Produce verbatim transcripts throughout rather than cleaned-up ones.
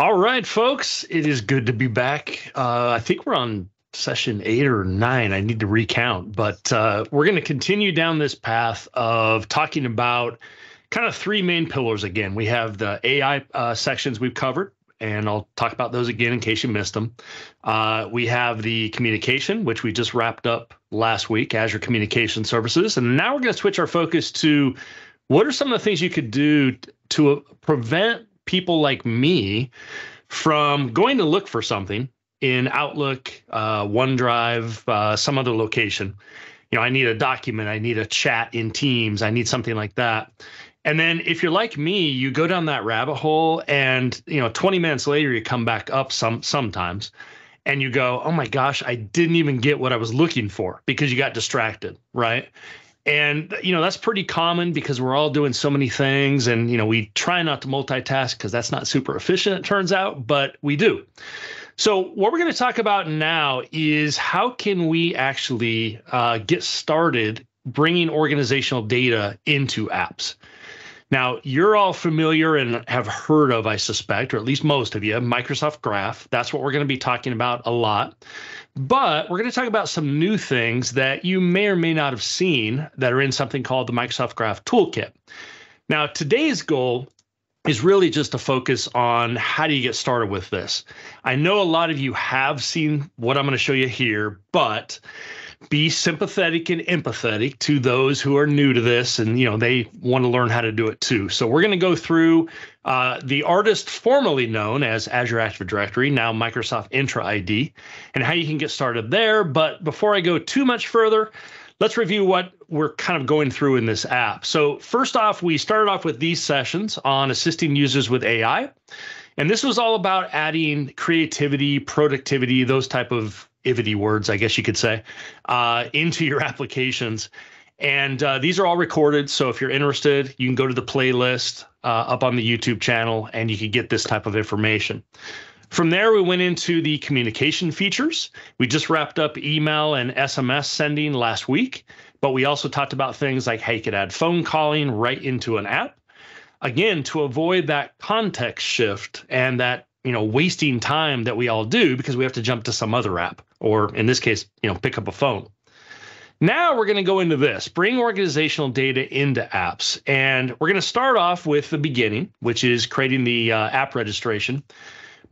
All right, folks, it is good to be back. Uh, I think we're on session eight or nine. I need to recount, but uh, we're going to continue down this path of talking about kind of three main pillars again. We have the A I uh, sections we've covered, and I'll talk about those again in case you missed them. Uh, we have the communication, which we just wrapped up last week, Azure Communication Services. And now we're going to switch our focus to what are some of the things you could do to uh, prevent people like me from going to look for something in Outlook, uh, OneDrive, uh, some other location. You know, I need a document, I need a chat in Teams, I need something like that. And then if you're like me, you go down that rabbit hole and, you know, twenty minutes later, you come back up some sometimes and you go, oh my gosh, I didn't even get what I was looking for because you got distracted, right? And, you know, that's pretty common because we're all doing so many things and, you know, we try not to multitask because that's not super efficient, it turns out, but we do. So what we're going to talk about now is how can we actually uh, get started bringing organizational data into apps. Now, you're all familiar and have heard of, I suspect, or at least most of you, Microsoft Graph. That's what we're going to be talking about a lot. But we're going to talk about some new things that you may or may not have seen that are in something called the Microsoft Graph Toolkit. Now, today's goal is really just to focus on how do you get started with this. I know a lot of you have seen what I'm going to show you here, but be sympathetic and empathetic to those who are new to this and, you know, they want to learn how to do it too. So we're going to go through uh, the artist formerly known as Azure Active Directory, now Microsoft Entra I D, and how you can get started there. But before I go too much further, let's review what we're kind of going through in this app. So first off, we started off with these sessions on assisting users with A I. And this was all about adding creativity, productivity, those type of ivity words, I guess you could say, uh, into your applications. And uh, these are all recorded. So if you're interested, you can go to the playlist uh, up on the YouTube channel and you can get this type of information. From there, we went into the communication features. We just wrapped up email and S M S sending last week, but we also talked about things like how you could add phone calling right into an app. Again, to avoid that context shift and that, you know, wasting time that we all do because we have to jump to some other app or in this case, you know, pick up a phone. Now we're going to go into this, bring organizational data into apps. And we're going to start off with the beginning, which is creating the uh, app registration.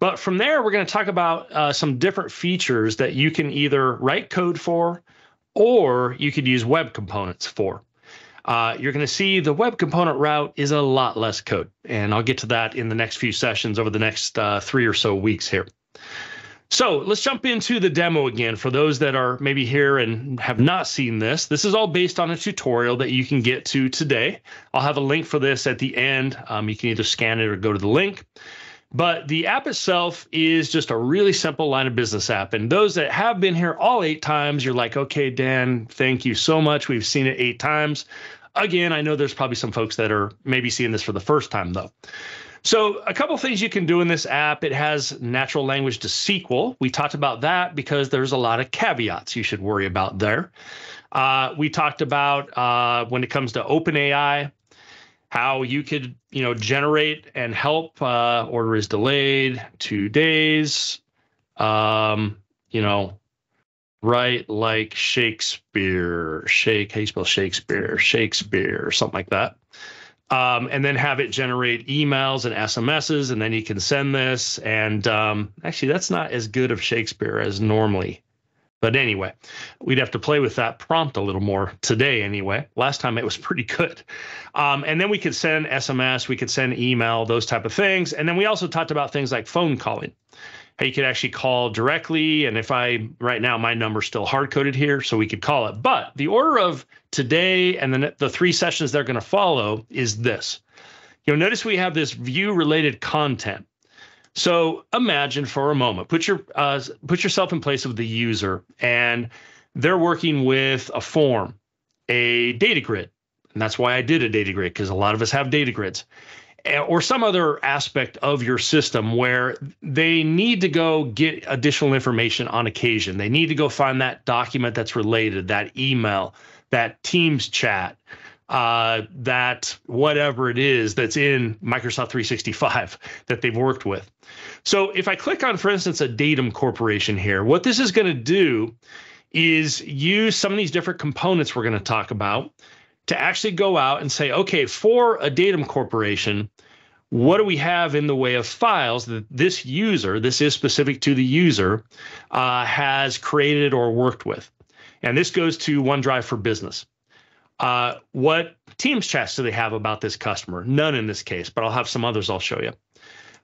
But from there, we're going to talk about uh, some different features that you can either write code for or you could use web components for. Uh, you're going to see the web component route is a lot less code, and I'll get to that in the next few sessions over the next uh, three or so weeks here. So let's jump into the demo again. For those that are maybe here and have not seen this, this is all based on a tutorial that you can get to today. I'll have a link for this at the end. Um, you can either scan it or go to the link. But the app itself is just a really simple line of business app. And those that have been here all eight times, you're like, okay, Dan, thank you so much. We've seen it eight times. Again, I know there's probably some folks that are maybe seeing this for the first time, though. So a couple things you can do in this app. It has natural language to S Q L. We talked about that because there's a lot of caveats you should worry about there. Uh, we talked about uh, when it comes to OpenAI, how you could, you know, generate and help. Uh, order is delayed two days. Um, you know, write like Shakespeare. Shake. How do you spell Shakespeare? Shakespeare. Something like that. Um, and then have it generate emails and S M Ses, and then you can send this. And um, actually, that's not as good of Shakespeare as normally. But anyway, we'd have to play with that prompt a little more today anyway. Last time it was pretty good. Um, and then we could send S M S, we could send email, those type of things. And then we also talked about things like phone calling. How you could actually call directly. And if I, right now, my number's still hard-coded here, so we could call it. But the order of today and then the three sessions they're going to follow is this. You'll notice we have this view-related content. So imagine for a moment, put your uh, put yourself in place of the user, and they're working with a form, a data grid. And that's why I did a data grid, because a lot of us have data grids or some other aspect of your system where they need to go get additional information on occasion. They need to go find that document that's related, that email, that Teams chat, uh, that whatever it is that's in Microsoft three sixty-five that they've worked with. So if I click on, for instance, a Datum Corporation here, what this is going to do is use some of these different components we're going to talk about to actually go out and say, okay, for a Datum Corporation, what do we have in the way of files that this user, this is specific to the user, uh, has created or worked with? And this goes to OneDrive for Business. Uh, what Teams chats do they have about this customer? None in this case, but I'll have some others I'll show you.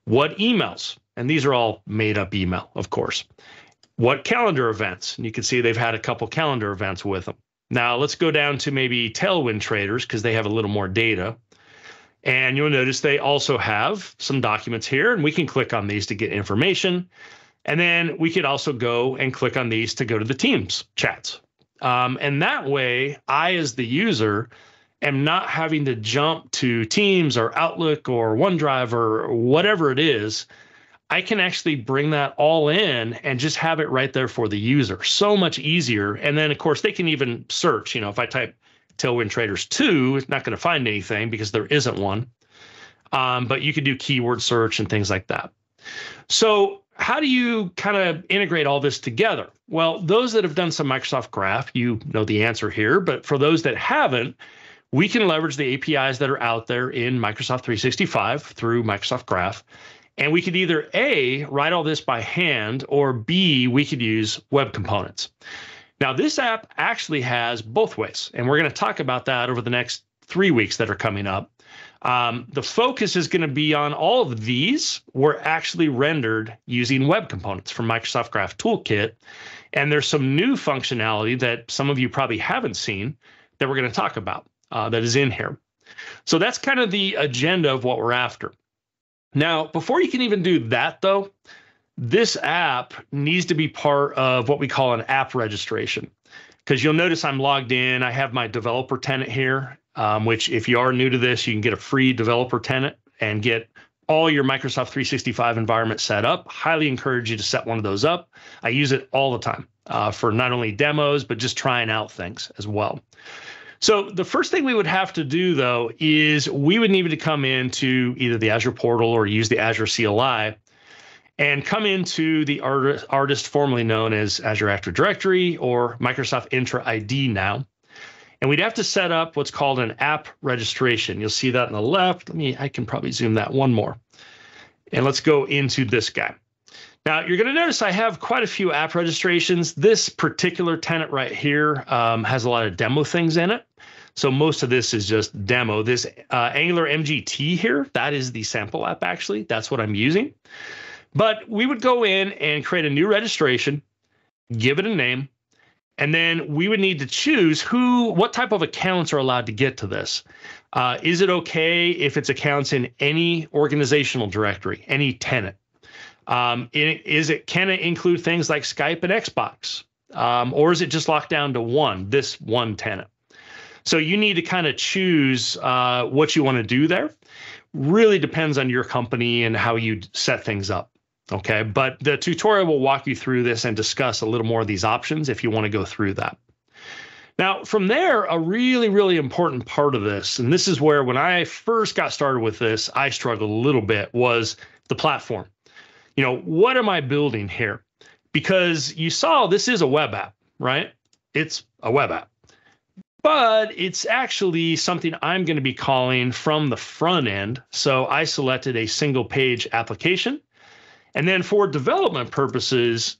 What emails? And these are all made up email, of course. What calendar events? And you can see they've had a couple calendar events with them. Now let's go down to maybe Tailwind Traders because they have a little more data. And you'll notice they also have some documents here, and we can click on these to get information. And then we could also go and click on these to go to the Teams chats. Um, and that way, I, as the user, am not having to jump to Teams or Outlook or OneDrive or whatever it is. I can actually bring that all in and just have it right there for the user. So much easier. And then, of course, they can even search. You know, if I type Tailwind Traders two, it's not going to find anything because there isn't one. Um, but you could do keyword search and things like that. So how do you kind of integrate all this together? Well, those that have done some Microsoft Graph, you know the answer here. But for those that haven't, we can leverage the A P Is that are out there in Microsoft three sixty-five through Microsoft Graph. And we could either A, write all this by hand, or B, we could use web components. Now, this app actually has both ways, and we're going to talk about that over the next three weeks that are coming up. Um, the focus is going to be on all of these were actually rendered using web components from Microsoft Graph Toolkit, and there's some new functionality that some of you probably haven't seen that we're going to talk about uh, that is in here. So that's kind of the agenda of what we're after. Now, before you can even do that, though, this app needs to be part of what we call an app registration, because you'll notice I'm logged in. I have my developer tenant here, um, which if you are new to this, you can get a free developer tenant and get all your Microsoft three sixty-five environment set up. Highly encourage you to set one of those up. I use it all the time uh, for not only demos, but just trying out things as well. So the first thing we would have to do, though, is we would need to come into either the Azure portal or use the Azure C L I and come into the artist, artist formerly known as Azure Active Directory or Microsoft Entra I D now. And we'd have to set up what's called an app registration. You'll see that on the left. Let me, I can probably zoom that one more. And let's go into this guy. Now, you're going to notice I have quite a few app registrations. This particular tenant right here um, has a lot of demo things in it. So most of this is just demo. This uh, Angular M G T here, that is the sample app, actually. That's what I'm using. But we would go in and create a new registration, give it a name, and then we would need to choose who, what type of accounts are allowed to get to this. Uh, is it okay if it's accounts in any organizational directory, any tenant? Um, it, is it, can it include things like Skype and Xbox? Um, or is it just locked down to one, this one tenant? So you need to kind of choose uh, what you want to do there. Really depends on your company and how you set things up. Okay, but the tutorial will walk you through this and discuss a little more of these options if you want to go through that. Now, from there, a really, really important part of this, and this is where when I first got started with this, I struggled a little bit, was the platform. You know, what am I building here? Because you saw this is a web app, right? It's a web app. But it's actually something I'm going to be calling from the front end. So I selected a single page application. And then for development purposes,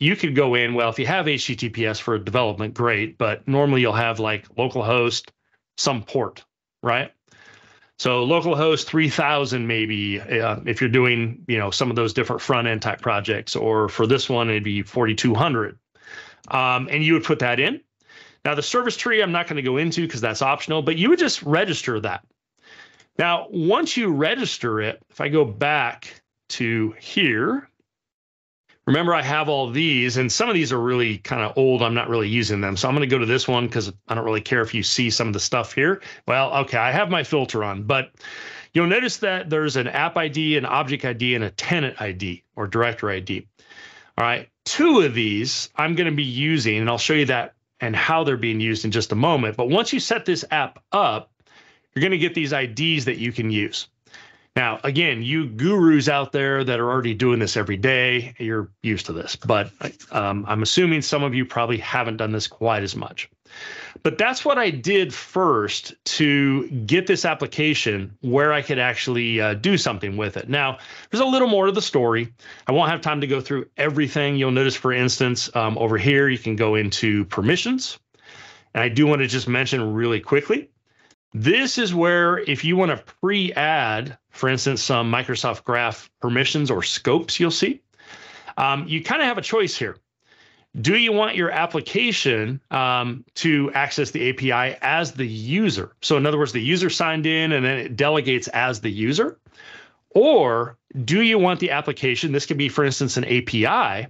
you could go in, well, if you have H T T P S for development, great, but normally you'll have like localhost, some port, right? So localhost three thousand maybe, uh, if you're doing, you know, some of those different front end type projects, or for this one, it'd be forty-two hundred. Um, and you would put that in. Now, the service tree I'm not going to go into because that's optional, but you would just register that. Now, once you register it, if I go back to here, remember I have all these, and some of these are really kind of old. I'm not really using them. So I'm going to go to this one because I don't really care if you see some of the stuff here. Well, okay, I have my filter on, but you'll notice that there's an app I D, an object I D, and a tenant I D or director I D. All right, two of these I'm going to be using, and I'll show you that and how they're being used in just a moment. But once you set this app up, you're going to get these I Ds that you can use. Now, again, you gurus out there that are already doing this every day, you're used to this, but um, I'm assuming some of you probably haven't done this quite as much. But that's what I did first to get this application where I could actually uh, do something with it. Now, there's a little more to the story. I won't have time to go through everything. You'll notice, for instance, um, over here, you can go into permissions. And I do want to just mention really quickly, this is where if you want to pre-add, for instance, some Microsoft Graph permissions or scopes you'll see, um, you kind of have a choice here. Do you want your application um, to access the A P I as the user? So in other words, the user signed in and then it delegates as the user. Or do you want the application, this could be, for instance, an A P I.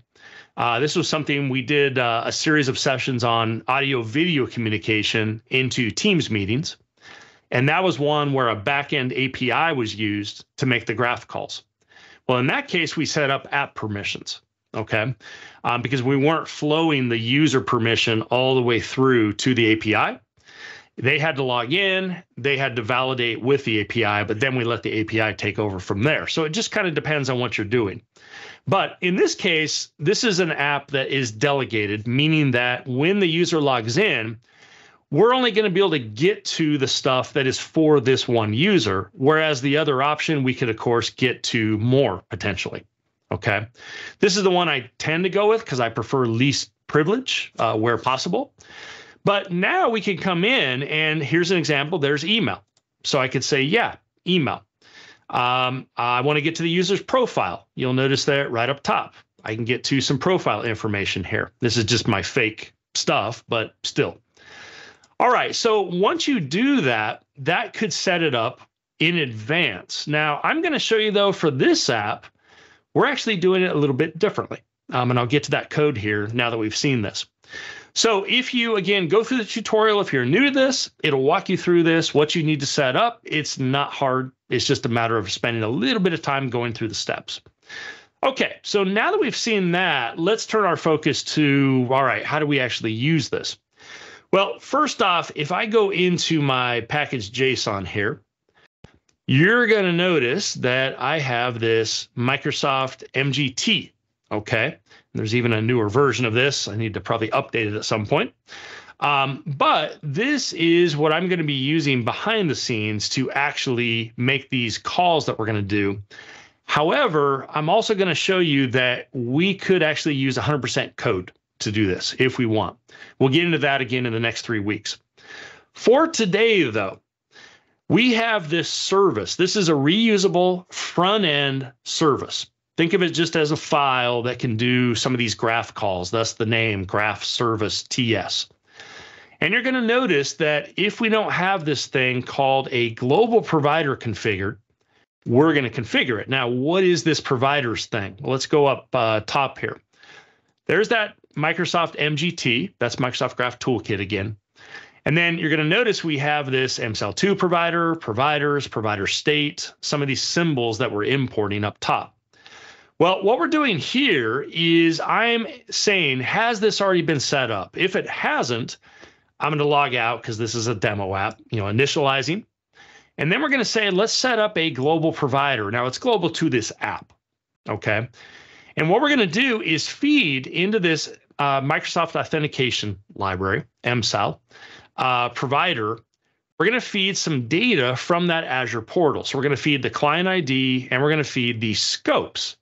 Uh, this was something we did uh, a series of sessions on audio-video communication into Teams meetings. And that was one where a backend A P I was used to make the graph calls. Well, in that case, we set up app permissions, okay? Um, because we weren't flowing the user permission all the way through to the A P I. They had to log in, they had to validate with the A P I, but then we let the A P I take over from there. So it just kind of depends on what you're doing. But in this case, this is an app that is delegated, meaning that when the user logs in, we're only going to be able to get to the stuff that is for this one user, whereas the other option, we could, of course, get to more potentially. Okay, this is the one I tend to go with because I prefer least privilege uh, where possible. But now we can come in and here's an example. There's email. So I could say, yeah, email. Um, I want to get to the user's profile. You'll notice that right up top. I can get to some profile information here. This is just my fake stuff, but still. All right, so once you do that, that could set it up in advance. Now, I'm going to show you, though, for this app, we're actually doing it a little bit differently. Um, and I'll get to that code here now that we've seen this. So if you, again, go through the tutorial, if you're new to this, it'll walk you through this, what you need to set up. It's not hard. It's just a matter of spending a little bit of time going through the steps. Okay, so now that we've seen that, let's turn our focus to, all right, how do we actually use this? Well, first off, if I go into my package JSON here, you're going to notice that I have this Microsoft M G T, okay? There's even a newer version of this. I need to probably update it at some point. Um, but this is what I'm going to be using behind the scenes to actually make these calls that we're going to do. However, I'm also going to show you that we could actually use one hundred percent code to do this if we want. We'll get into that again in the next three weeks. For today, though, we have this service. This is a reusable front-end service. Think of it just as a file that can do some of these graph calls. That's the name, Graph Service T S. And you're going to notice that if we don't have this thing called a global provider configured, we're going to configure it. Now, what is this provider's thing? Well, let's go up uh, top here. There's that Microsoft M G T, that's Microsoft Graph Toolkit again. And then you're going to notice we have this M S A L two provider, providers, provider state, some of these symbols that we're importing up top. Well, what we're doing here is I'm saying, has this already been set up? If it hasn't, I'm going to log out because this is a demo app, you know, initializing. And then we're going to say, let's set up a global provider. Now it's global to this app, okay? And what we're going to do is feed into this uh, Microsoft Authentication Library, M S A L, uh, provider. We're going to feed some data from that Azure portal. So we're going to feed the client I D and we're going to feed the scopes.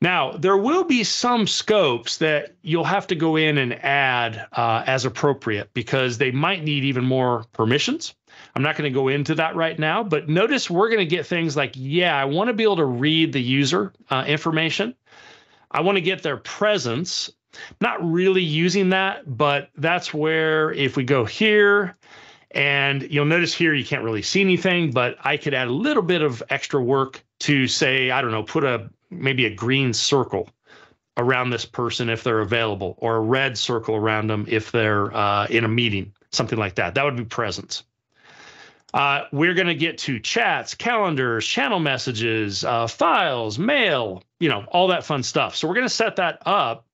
Now, there will be some scopes that you'll have to go in and add uh, as appropriate because they might need even more permissions. I'm not going to go into that right now, but notice we're going to get things like, yeah, I want to be able to read the user uh, information. I want to get their presence, not really using that, but that's where if we go here and you'll notice here, you can't really see anything, but I could add a little bit of extra work to say, I don't know, put a maybe a green circle around this person if they're available or a red circle around them if they're uh, in a meeting, something like that. That would be presence. Uh, we're going to get to chats, calendars, channel messages, uh, files, mail, you know, all that fun stuff. So we're going to set that up.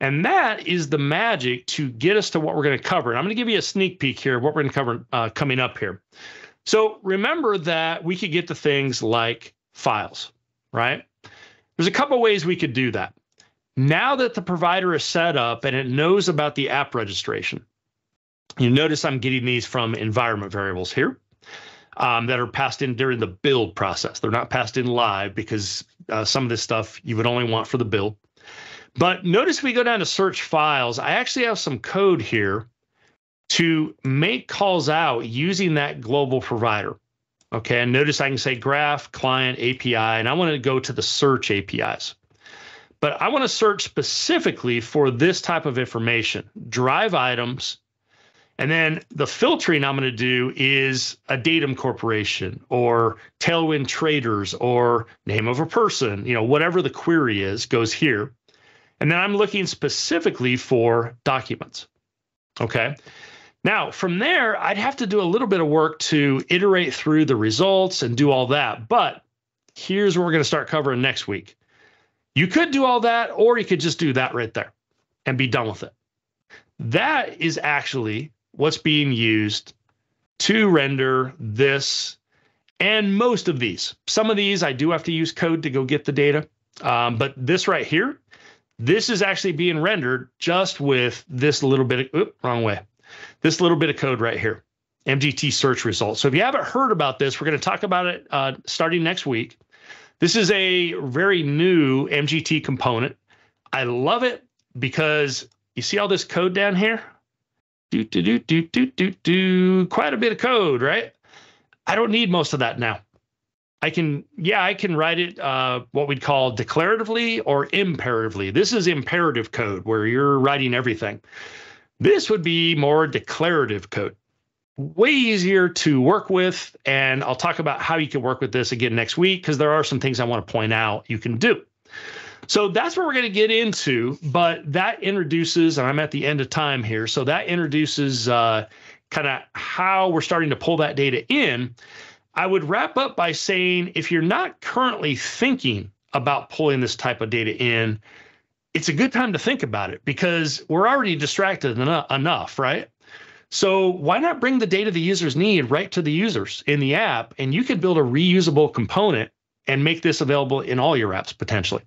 And that is the magic to get us to what we're going to cover. And I'm going to give you a sneak peek here of what we're going to cover uh, coming up here. So remember that we could get to things like files, right? There's a couple ways we could do that. Now that the provider is set up and it knows about the app registration, you notice I'm getting these from environment variables here um, that are passed in during the build process. They're not passed in live because uh, some of this stuff you would only want for the build. But notice we go down to search files. I actually have some code here to make calls out using that global provider. Okay, and notice I can say graph, client, A P I, and I want to go to the search A P Is. But I want to search specifically for this type of information, drive items. And then the filtering I'm going to do is a Datum Corporation or Tailwind Traders or name of a person, you know, whatever the query is goes here. And then I'm looking specifically for documents. Okay. Now, from there, I'd have to do a little bit of work to iterate through the results and do all that. But here's what we're going to start covering next week. You could do all that, or you could just do that right there and be done with it. That is actually what's being used to render this and most of these. Some of these I do have to use code to go get the data. Um, but this right here, this is actually being rendered just with this little bit of, oops, wrong way. This little bit of code right here, M G T search results. So if you haven't heard about this, we're going to talk about it uh, starting next week. This is a very new M G T component. I love it because you see all this code down here? Do, do, do, do, do, do, do. Quite a bit of code, right? I don't need most of that now. I can, yeah, I can write it uh, what we'd call declaratively or imperatively. This is imperative code where you're writing everything. This would be more declarative code. Way easier to work with, and I'll talk about how you can work with this again next week because there are some things I want to point out you can do. So that's what we're going to get into, but that introduces, and I'm at the end of time here, so that introduces uh, kind of how we're starting to pull that data in. I would wrap up by saying if you're not currently thinking about pulling this type of data in, it's a good time to think about it because we're already distracted en- enough, right? So why not bring the data the users need right to the users in the app, and you could build a reusable component and make this available in all your apps potentially.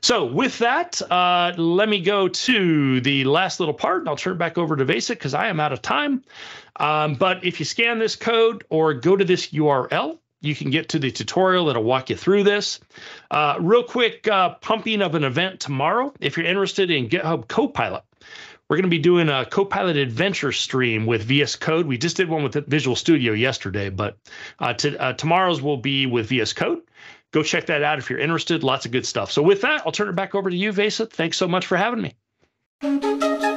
So with that, uh, let me go to the last little part, and I'll turn it back over to Vasic because I am out of time. Um, but if you scan this code or go to this U R L, you can get to the tutorial that'll walk you through this. Uh, real quick uh, pumping of an event tomorrow. If you're interested in GitHub Copilot, we're going to be doing a Copilot adventure stream with V S Code. We just did one with Visual Studio yesterday, but uh, to, uh, tomorrow's will be with V S Code. Go check that out if you're interested. Lots of good stuff. So with that, I'll turn it back over to you, Vasic. Thanks so much for having me.